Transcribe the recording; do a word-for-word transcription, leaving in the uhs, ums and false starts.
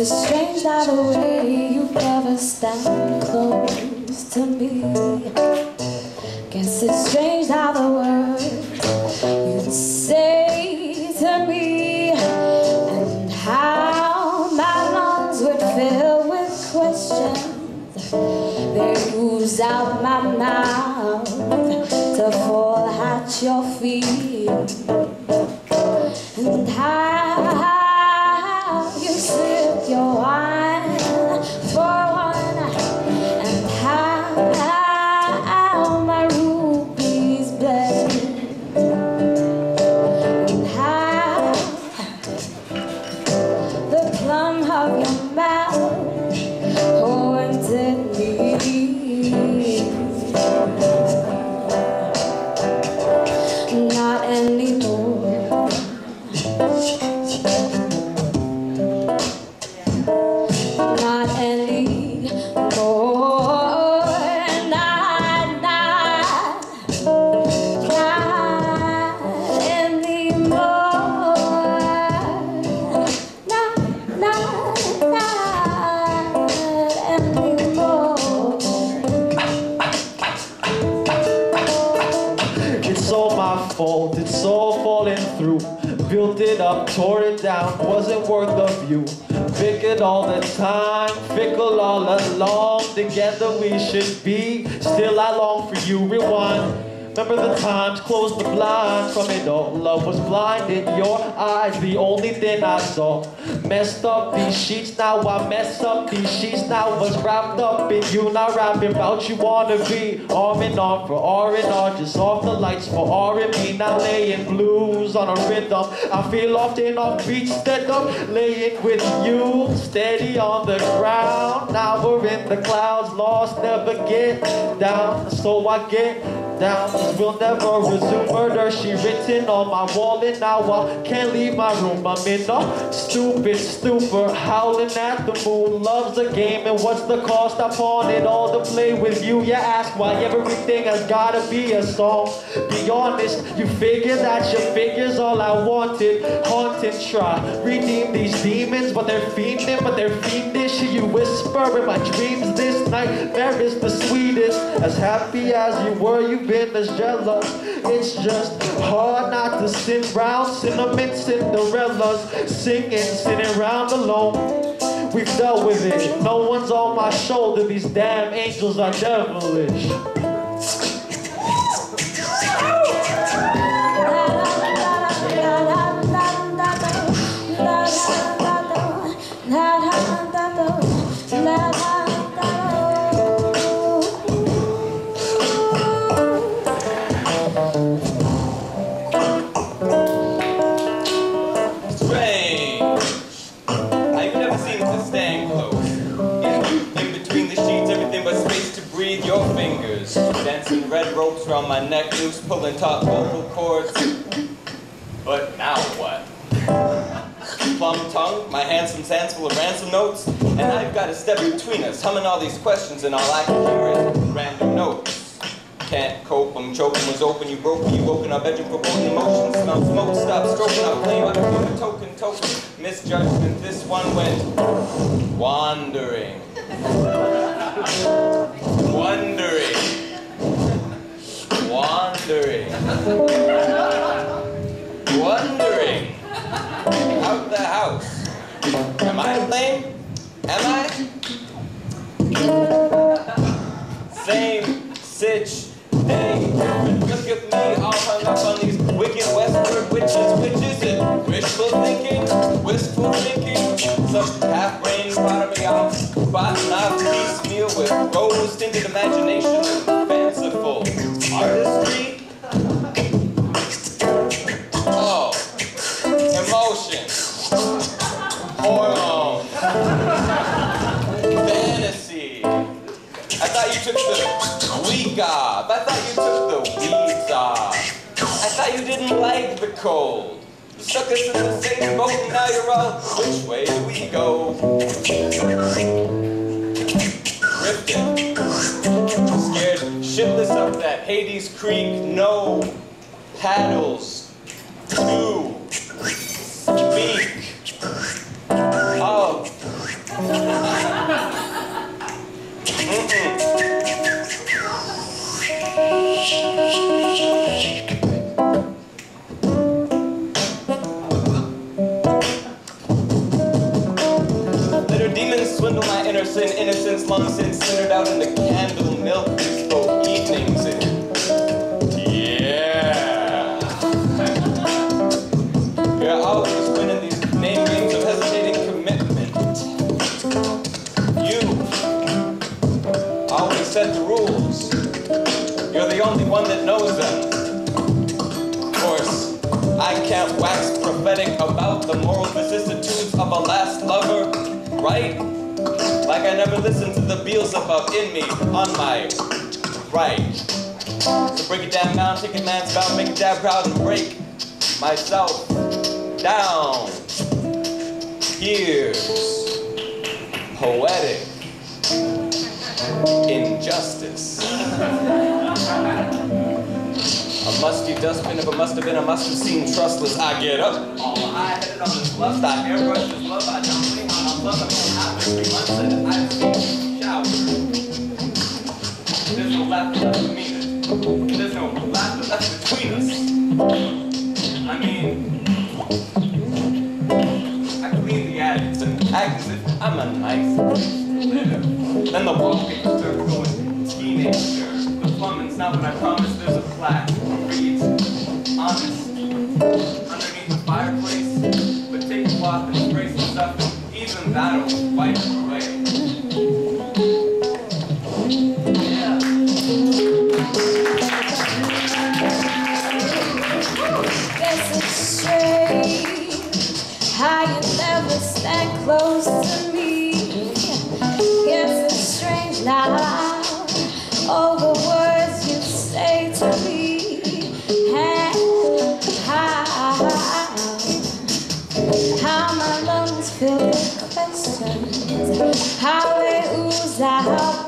Is it strange now the way you ever stand close to me? Guess it's strange now the words you say to me, and how my lungs would fill with questions. They ooze out my mouth to fall at your feet. And how sip your wine for one, and how my ruby's bled, and how the plum of your mouth haunted me. Not anymore. It's all falling through. Built it up, tore it down, wasn't worth the view. Fickle all the time, fickle all along. Together we should be, still I long for you. Rewind, remember the times, close the blind from it all. Love was blind in your eyes, the only thing I saw. Messed up these sheets, now I mess up these sheets. Now I was wrapped up in you, not rapping about you wanna be. Arm in arm for R and R, just off the lights for R and B. Now laying blues on a rhythm, I feel often off beat. Stepped up, laying with you, steady on the ground. Now we're in the clouds, lost, never get down. So I get down, we'll never resume. Murder, she written on my wall, and now I can't leave my room. I'm in a stupid stupor, howling at the moon. Love's a game, and what's the cost? I pawn it all to play with you. You ask why everything has gotta be a song. Be honest, you figure that your figure's all I wanted. Haunted, try, redeem these demons, but they're fiending, but they're fiendish. You whisper in my dreams this nightmare is the sweetest. As happy as you were, you been as jealous. It's just hard not to sit round cinnamon Cinderellas, singing, sitting round alone. We've dealt with it, no one's on my shoulder. These damn angels are devilish. Dancing red ropes around my neck loose, pulling taut vocal cords. But now what? Plum tongue, my handsome hands full of ransom notes, and I've got a step between us, humming all these questions, and all I can hear is random notes. Can't cope, I'm choking, was open, you broke me, you woke in our bedroom, provoking emotions, smell smoke, stop stroking, I claim I become a token, token, misjudgment, this one went wandering. Wondering. Wandering, wondering, out the house. Am I lame? Am I? Same sitch thing. Look at me, all hung up on these wicked westward witches, witches, and wishful thinking, wistful thinking. Some half-brained part of me, I'll spot my piecemeal with rose-tinted imagination, fanciful artistry, oh, emotion, hormones, fantasy. I thought you took the week off. I thought you took the weeds off. I thought you didn't like the cold. You stuck us in the same boat and now you're all, which way do we go? Drifting, scared shitless up that Hades Creek, no paddles to speak of. sin, innocence long since centered out in the candle milk bespoke evenings. And yeah, you're always winning these name games of hesitating commitment. You always set the rules. You're the only one that knows them. Of course, I can't wax prophetic about the moral vicissitudes of a last lover, right? Like I never listened to the Beelzebub in me, on my right. So break it down, mound, take it man's bound, make it dab proud and break myself down. Here's poetic injustice. A musty dustbin of a must have been, a must have seemed trustless. I get up. Oh, I headed on this love, I airbrushed this love, I don't believe I don't love, I mean, I have three months and I've showered. There's no laughter left between us. There's no laughter left between us. I mean, I clean the attics and act as if I'm a nice. Then the wallpaper starts going teenager. The plumbing's not what I promised, there's a plaque. Honest, underneath the fireplace, but take a cloth and brace the stuff, and even that'll wipe away. Yeah. There's a shame how you never stand close to me. It's a strange now, all the words you say to me. How my lungs feel with questions, how they ooze out.